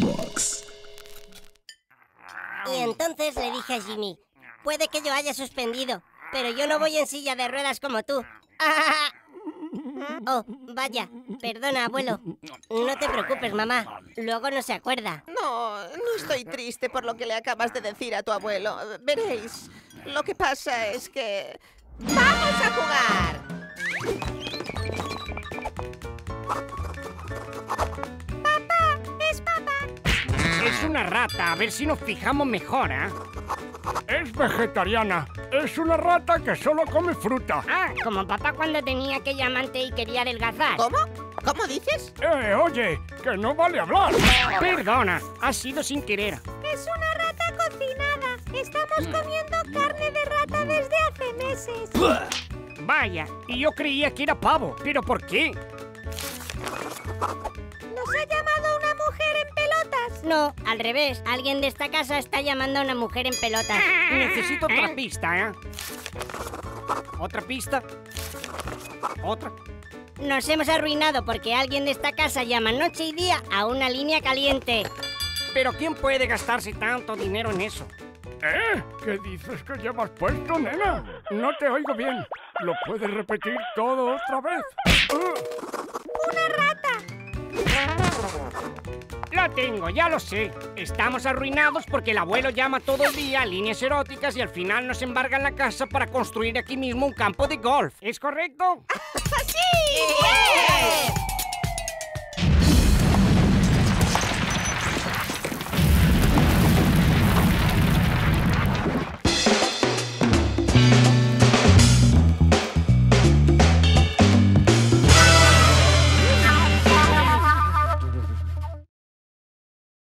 Box. Y entonces le dije a Jimmy, puede que yo haya suspendido, pero yo no voy en silla de ruedas como tú. Oh, vaya, perdona, abuelo. No te preocupes, mamá, luego no se acuerda. No, no estoy triste por lo que le acabas de decir a tu abuelo. Veréis, lo que pasa es que... ¡Vamos a jugar! ¡Papá! ¡Es papá! Es una rata, a ver si nos fijamos mejor, ¿eh? Es vegetariana. Es una rata que solo come fruta. Ah, como papá cuando tenía aquella amante y quería adelgazar. ¿Cómo? ¿Cómo dices? Oye, que no vale hablar. Perdona, ha sido sin querer. Es una rata cocinada. Estamos comiendo carne de rata desde hace meses. Vaya, y yo creía que era pavo. ¿Pero por qué? Nos ha llamado una mujer en pelotas. No, al revés. Alguien de esta casa está llamando a una mujer en pelotas. Necesito otra pista, ¿eh? Otra pista. Otra. Nos hemos arruinado porque alguien de esta casa llama noche y día a una línea caliente. Pero ¿quién puede gastarse tanto dinero en eso? ¿Qué dices que llevas puesto, nena? No te oigo bien. ¿Lo puedes repetir todo otra vez? ¡Una rata! Lo tengo, ya lo sé. Estamos arruinados porque el abuelo llama todo el día a líneas eróticas y al final nos embargan la casa para construir aquí mismo un campo de golf. ¿Es correcto? ¡Sí! ¡Sí!